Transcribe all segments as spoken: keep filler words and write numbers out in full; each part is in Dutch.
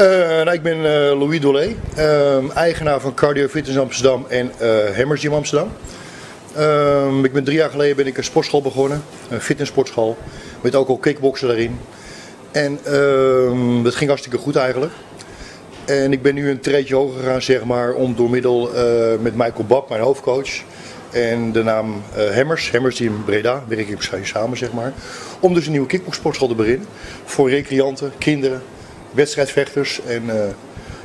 Uh, nou, ik ben uh, Louis Dollé, uh, eigenaar van Cardio Fitness Amsterdam en uh, Hemmers Gym Amsterdam. Uh, ik ben drie jaar geleden ben ik een sportschool begonnen, een fitnesssportschool, met ook al kickboksen daarin. En uh, dat ging hartstikke goed eigenlijk. En ik ben nu een treedje hoger gegaan, zeg maar, om door middel uh, met Michael Babb, mijn hoofdcoach, en de naam uh, Hemmers, Hemmers Gym Breda, werk ik samen, zeg maar, om dus een nieuwe kickboxsportschool te beginnen voor recreanten, kinderen, wedstrijdvechters. En uh,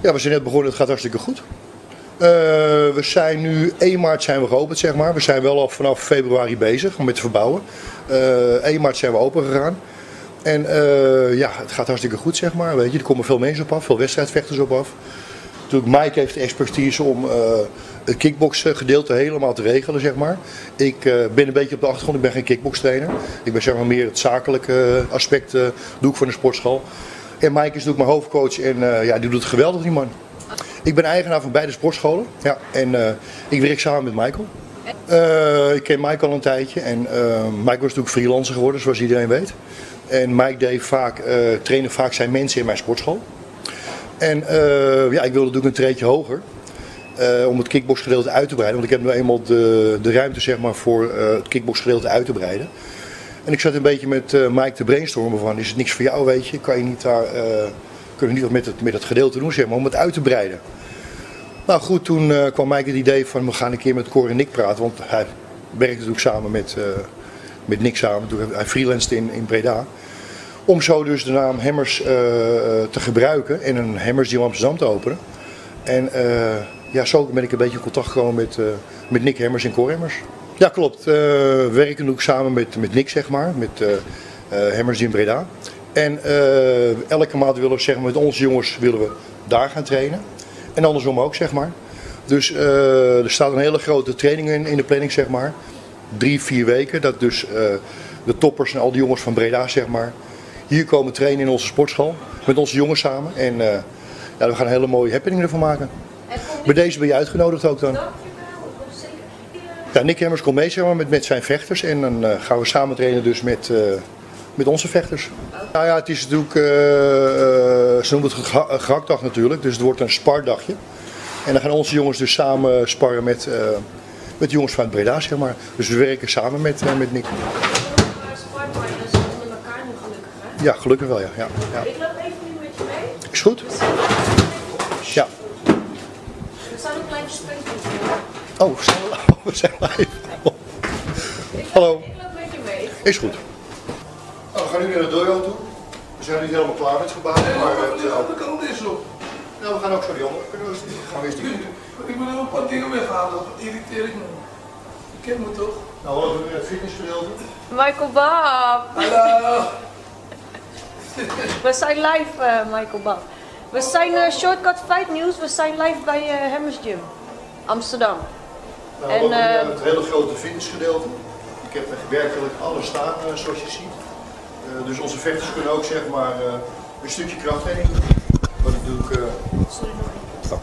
ja, we zijn net begonnen, het gaat hartstikke goed. Uh, we zijn nu, één maart zijn we geopend, zeg maar. We zijn wel al vanaf februari bezig om met te verbouwen. Uh, één maart zijn we open gegaan. En uh, ja, het gaat hartstikke goed, zeg maar. Weet je, er komen veel mensen op af, veel wedstrijdvechters op af. Natuurlijk, Mike heeft de expertise om uh, het kickboxgedeelte helemaal te regelen, zeg maar. Ik uh, ben een beetje op de achtergrond, ik ben geen kickbokstrainer. Ik ben, zeg maar, meer het zakelijke aspect, uh, doe ik van de sportschool. En Mike is natuurlijk mijn hoofdcoach en uh, ja, die doet het geweldig, die man. Ik ben eigenaar van beide sportscholen, ja, en uh, ik werk samen met Michael. Uh, ik ken Michael al een tijdje en uh, Michael is natuurlijk freelancer geworden, zoals iedereen weet. En Mike deed vaak, uh, trainde vaak zijn mensen in mijn sportschool. En uh, ja, ik wilde natuurlijk een treedje hoger uh, om het kickboxgedeelte uit te breiden. Want ik heb nu eenmaal de, de ruimte, zeg maar, voor uh, het kickboxgedeelte uit te breiden. En ik zat een beetje met uh, Mike te brainstormen van, is het niks voor jou, weet je? Kan je niet daar, uh, kunnen we niet wat met het, met het gedeelte doen, zeg maar, om het uit te breiden? Nou goed, toen uh, kwam Mike het idee van, we gaan een keer met Cor en Nick praten. Want hij werkte natuurlijk samen met, uh, met Nick samen, toen hij freelanced in, in Breda. Om zo dus de naam Hemmers uh, te gebruiken en een Hemmers Gym Amsterdam te openen. En uh, ja, zo ben ik een beetje in contact gekomen met, uh, met Nick Hemmers en Cor Hemmers. Ja, klopt. Uh, we werken ook samen met, met Nick, zeg maar, met uh, uh, Hemmers Gym Breda. En uh, elke maand willen we, zeg maar, met onze jongens willen we daar gaan trainen. En andersom ook, zeg maar. Dus uh, er staat een hele grote training in, in de planning, zeg maar. Drie, vier weken. Dat dus uh, de toppers en al die jongens van Breda, zeg maar, hier komen trainen in onze sportschool. Met onze jongens samen. En uh, ja, we gaan een hele mooie happening ervan maken. Bij deze ben je uitgenodigd ook dan. Ja, Nick Hemmers komt mee, zeg maar, met, met zijn vechters en dan uh, gaan we samen trainen dus met, uh, met onze vechters. Nou ja, het is natuurlijk, uh, uh, ze noemen het geha gehaktdag natuurlijk, dus het wordt een spardagje. En dan gaan onze jongens dus samen sparren met, uh, met de jongens van het Breda, zeg maar. Dus we werken samen met, uh, met Nick. Sparpartners onder elkaar nu gelukkig, hè? Ja, gelukkig wel, ja. Ja, ja. Ik loop even nu met je mee. Is goed? Ja. Er staan ook kleintjes puntjes in. Oh, snel. We zijn live. Hallo. Ik loop met je mee. Is goed. Nou, we gaan nu naar de dojo toe. We zijn niet helemaal klaar met het gebouw. Nee, maar we gaan de andere kant eens op. Nou, we gaan ook zo die andere kant op. Gaan we eens die kant op. Ik moet er ook een paar dingen weghalen, dat irriteer ik me. Je kent me toch? Nou, we gaan weer het fitnessgedeelte. Michael Babb. Hallo. We zijn live, uh, Michael Babb. We zijn uh, Shortcut Fight News. We zijn live bij uh, Hemmers Gym Amsterdam. Nou, en, uh, het hele grote fitnessgedeelte. Ik heb er werkelijk alles staan, uh, zoals je ziet. Uh, dus onze vechters kunnen ook, zeg maar, uh, een stukje krachttraining doen. Wat ik doe ik. Uh... Oh.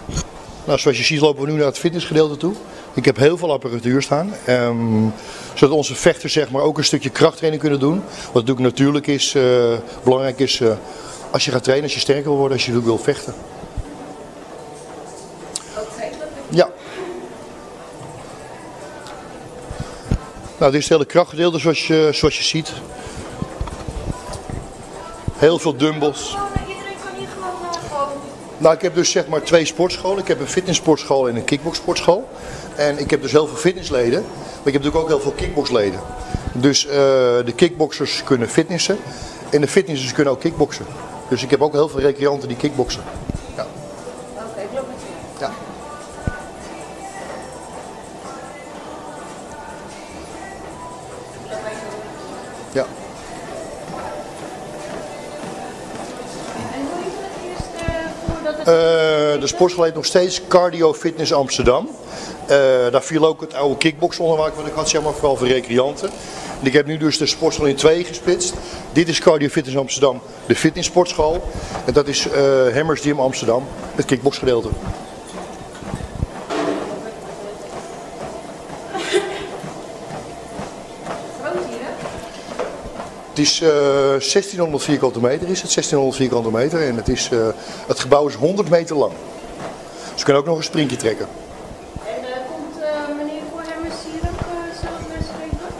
Nou, zoals je ziet lopen we nu naar het fitnessgedeelte toe. Ik heb heel veel apparatuur staan. Um, zodat onze vechters, zeg maar, ook een stukje krachttraining kunnen doen. Wat natuurlijk natuurlijk is, uh, belangrijk is, uh, als je gaat trainen, als je sterker wil worden, als je wil vechten. Ja. Nou, dit is het hele krachtgedeelte, zoals je, zoals je ziet. Heel veel dumbbells. Iedereen kan hier gewoon. Nou, ik heb dus, zeg maar, twee sportscholen. Ik heb een fitnesssportschool en een kickboxsportschool. En ik heb dus heel veel fitnessleden, maar ik heb natuurlijk ook heel veel kickboxleden. Dus uh, de kickboxers kunnen fitnessen en de fitnessers kunnen ook kickboxen. Dus ik heb ook heel veel recreanten die kickboxen. Ja. Oké, okay, ik loop met je. Ja. Ja. En hoe is het eerst uh, voordat het... Uh, de sportschool heet nog steeds Cardio Fitness Amsterdam. Uh, daar viel ook het oude kickbox onder waar ik, wat ik had, zeg maar, vooral voor recreanten. En ik heb nu dus de sportschool in twee gesplitst. Dit is Cardio Fitness Amsterdam, de fitnesssportschool. En dat is uh, Hemmers Gym Amsterdam, het kickboxgedeelte. is uh, zestienhonderd vierkante meter, is het zestienhonderd vierkante meter en het, is, uh, het gebouw is honderd meter lang. Dus we kunnen ook nog een sprintje trekken. En uh, komt uh, meneer Cor Hemmers hier ook uh, zelf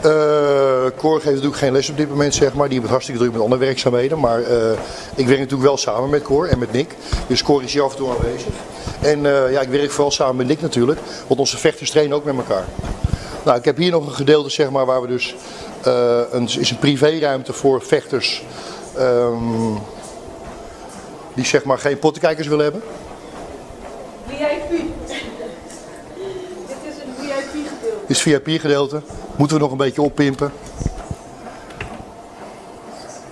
les geven? Uh, Cor geeft natuurlijk geen les op dit moment, zeg maar. Die heeft hartstikke druk met andere werkzaamheden. Maar uh, ik werk natuurlijk wel samen met Cor en met Nick. Dus Cor is hier af en toe aanwezig. En uh, ja, ik werk vooral samen met Nick natuurlijk, want onze vechters trainen ook met elkaar. Nou, ik heb hier nog een gedeelte, zeg maar, waar we dus uh, een, is een privéruimte voor vechters um, die, zeg maar, geen pottenkijkers willen hebben. V I P. Dit is een V I P-gedeelte. Dit is V I P-gedeelte. Moeten we nog een beetje oppimpen.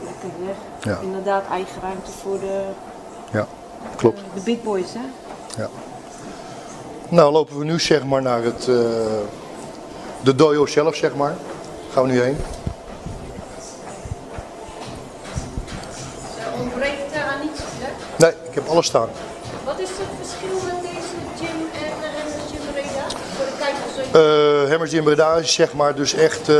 Lekker weg. Ja. Inderdaad, eigen ruimte voor de... Ja, klopt. De big boys, hè? Ja. Nou, lopen we nu, zeg maar, naar het... Uh, de dojo zelf, zeg maar. Gaan we nu heen. Ze ontbreekt aan niets, hè? Nee, ik heb alles staan. Wat is het verschil met deze gym en de Hemmers Gym Breda? Voor de kijkers? Uh, Hemmers Gym Breda is, zeg maar, dus echt uh,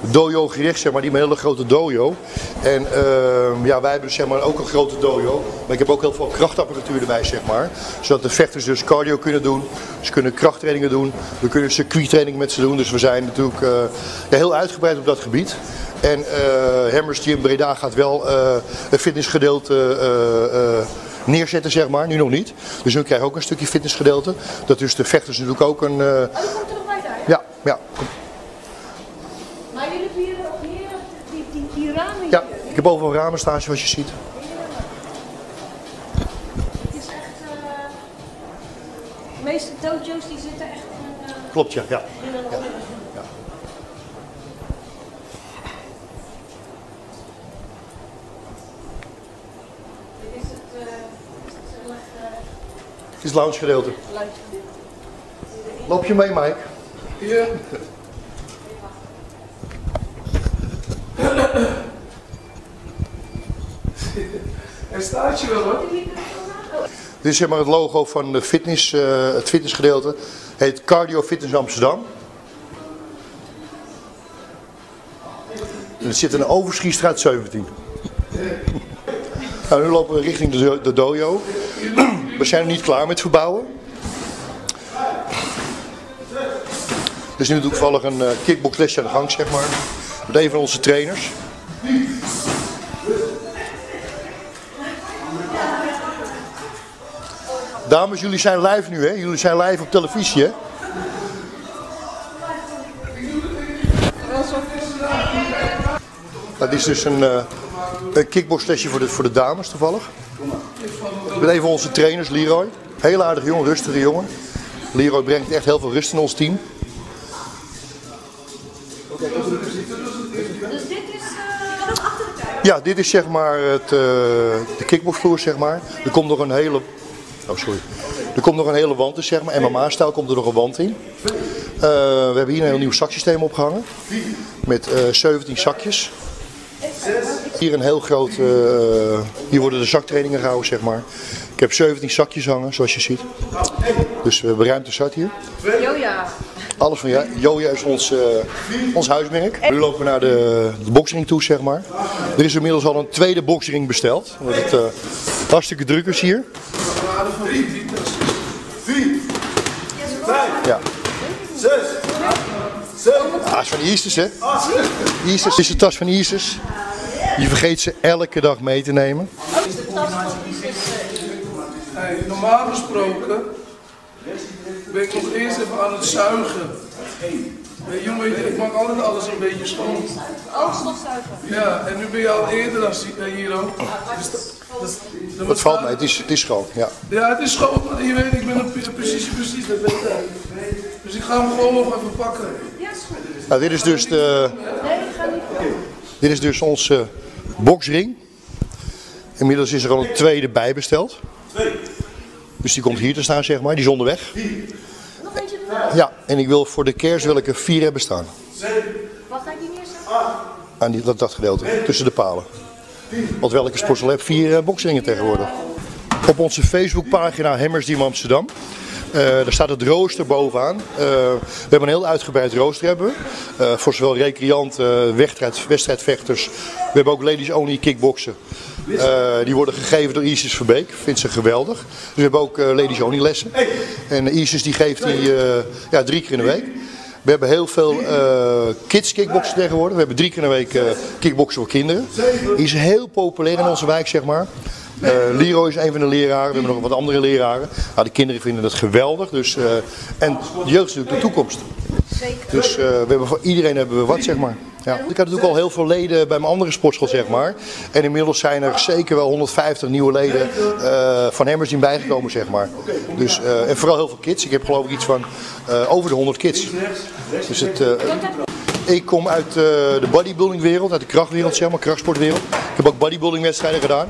dojo gericht, zeg maar. Die met een hele grote dojo. En uh, ja, wij hebben, zeg maar, ook een grote dojo. Maar ik heb ook heel veel krachtapparatuur erbij, zeg maar. Zodat de vechters dus cardio kunnen doen. Ze kunnen krachttrainingen doen. We kunnen circuittrainingen met ze doen. Dus we zijn natuurlijk uh, heel uitgebreid op dat gebied. En uh, Hemmers Gym Breda gaat wel uh, een fitnessgedeelte uh, uh, neerzetten, zeg maar. Nu nog niet. Dus nu krijg je ook een stukje fitnessgedeelte. Dat dus de vechters natuurlijk ook een... Uh... Oh, dat komt er nog bij daar? Ja, ja. Kom. Maar jullie vieren ook hier die, die, die ramen hier? Ja, ik heb overal ramen staan zoals je ziet. De meeste dojo's die zitten echt in een... Uh... Klopt, ja. Ja. In een ja. Ja. Dit is het... Uh, is het, zeg maar, uh... het is het lounge gedeelte. Lounge gedeelte. Loop je mee, Mike? Ja. Er staat je wel, hoor. Dit is, zeg maar, het logo van de fitness, uh, het fitnessgedeelte. Heet Cardio Fitness Amsterdam. En het zit in de Overschiestraat zeventien. Nou, nu lopen we richting de, de dojo. We zijn nog niet klaar met verbouwen. Er is nu toevallig een uh, kickboxlesje aan de gang, zeg maar. Met een van onze trainers. Dames, jullie zijn live nu, hè? Jullie zijn live op televisie, hè? Dat is dus een, uh, een kickboxlesje voor de, voor de dames, toevallig. Met even onze trainers, Leroy. Heel aardig jongen, rustige jongen. Leroy brengt echt heel veel rust in ons team. Ja, dit is, zeg maar, het, uh, de kickboxvloer, zeg maar. Er komt nog een hele... Oh, sorry. Er komt nog een hele wand in, zeg maar. M M A-stijl komt er nog een wand in. Uh, we hebben hier een heel nieuw zaksysteem opgehangen. Met uh, zeventien zakjes. Hier een heel groot... Uh, hier worden de zaktrainingen gehouden, zeg maar. Ik heb zeventien zakjes hangen, zoals je ziet. Dus we hebben ruimte zat hier. Joja. Alles van ja. Joja is ons, uh, ons huismerk. Nu lopen we naar de, de boksring toe, zeg maar. Er is inmiddels al een tweede boksring besteld. Omdat het uh, hartstikke druk is hier. drie, vier, vijf, zes, zeven. Ah, dat is van Isis, hè? Isis. Dit is de tas van Isis. Je vergeet ze elke dag mee te nemen. Dit is de tas van Isis. Normaal gesproken ben ik nog eerst even aan het zuigen. Hey, jongen, ik maak altijd alles een beetje schoon. Oh, stofzuigen. Ja, en nu ben je al eerder als hier ook. Het valt mij, het is, het is schoon, ja. Ja, het is schoon, maar je weet, ik ben er precies, precies, dat weet ik. Dus ik ga hem gewoon nog even pakken. Ja, is goed. Nou, dit is dus de... Nee, ik ga niet. Okay. Dit is dus onze boksring. Inmiddels is er al een tweede bij besteld. Twee. Dus die komt hier te staan, zeg maar, die is onderweg. Nog eentje erbij? Ja, en ik wil voor de kerst wil ik er vier hebben staan. Zeven. Wat ga ik hier neerzetten? Aan die, dat, dat gedeelte, tussen de palen. Want welke sportschool heeft vier boksringen tegenwoordig? Op onze Facebookpagina Hemmers Gym Amsterdam Uh, daar staat het rooster bovenaan. Uh, we hebben een heel uitgebreid rooster hebben we. Uh, voor zowel recreanten, wedstrijd, wedstrijdvechters. We hebben ook ladies only kickboksen. Uh, die worden gegeven door Isis Verbeek. Vindt ze geweldig. Dus we hebben ook uh, ladies only lessen. En Isis die geeft die uh, ja, drie keer in de week. We hebben heel veel uh, kids kickboksen tegenwoordig. We hebben drie keer in de week uh, kickboksen voor kinderen. Die is heel populair in onze wijk, zeg maar. Uh, Leroy is een van de leraren, we hebben nog wat andere leraren. Nou, de kinderen vinden dat geweldig. Dus, uh, en de jeugd is natuurlijk de toekomst. Dus uh, we hebben voor iedereen hebben we wat, zeg maar. Ja. Ik had natuurlijk al heel veel leden bij mijn andere sportschool, zeg maar. En inmiddels zijn er zeker wel honderdvijftig nieuwe leden uh, van Hemmers Gym bijgekomen, zeg maar. Dus, uh, en vooral heel veel kids. Ik heb geloof ik iets van uh, over de honderd kids. Dus het, uh, ik kom uit uh, de bodybuilding wereld, uit de krachtwereld, zeg maar, krachtsportwereld. Ik heb ook bodybuilding wedstrijden gedaan.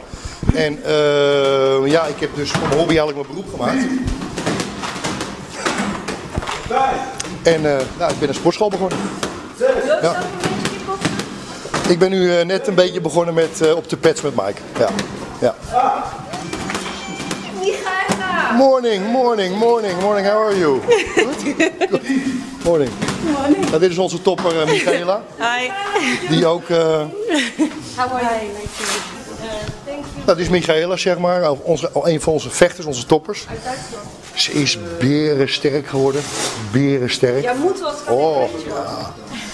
En uh, ja, ik heb dus van mijn hobby eigenlijk mijn beroep gemaakt. En uh, nou, ik ben een sportschool begonnen. Ja. Ik ben nu uh, net een beetje begonnen met uh, op de pads met Mike. Ja. Ja. Morning, morning, morning, morning, how are you? Good? Good. Morning. Morning. Nou, dit is onze topper uh, Michaela. Hi. Die ook... Uh, how are you? Dat is Michaela, zeg maar, onze, een van onze vechters, onze toppers. Ze is berensterk geworden, berensterk. Ja, moet wat gaan. Oh, ja.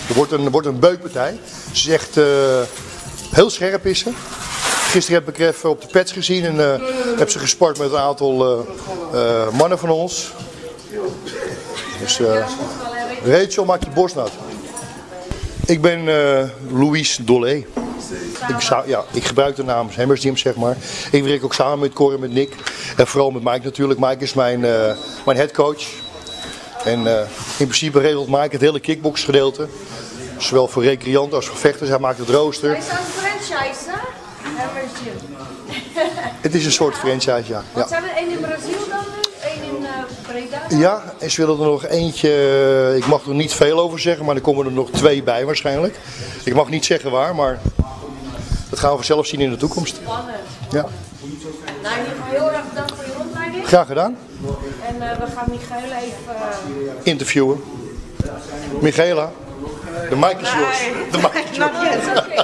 Er wordt een, wordt een beukpartij. Ze is echt uh, heel scherp is ze. Gisteren heb ik even op de pads gezien en uh, heb ze gespart met een aantal uh, uh, mannen van ons. Dus, uh, Rachel, maak je borst nat. Ik ben uh, Louis Dollé. Ik, zou, ja, ik gebruik de naam Hemmers Gym, zeg maar. Ik werk ook samen met Cor en met Nick. En vooral met Mike natuurlijk. Mike is mijn, uh, mijn headcoach. En uh, in principe regelt Mike het hele kickboxgedeelte. Zowel voor recreanten als voor vechters. Hij maakt het rooster. Hij is een franchise, hè? Hemmers Gym. Het is een soort franchise, ja. Want ze hebben één in Brazil dan nu, één in uh, Breda. Ja, en ze willen er nog eentje. Ik mag er niet veel over zeggen, maar er komen er nog twee bij waarschijnlijk. Ik mag niet zeggen waar, maar... Dat gaan we vanzelf zien in de toekomst. Spannend. Ja. Nou, heel erg bedankt voor je rondleiding. Graag gedaan. En uh, we gaan Michaela even... Uh... interviewen. Michaela, de mic is yours. De mic is yours.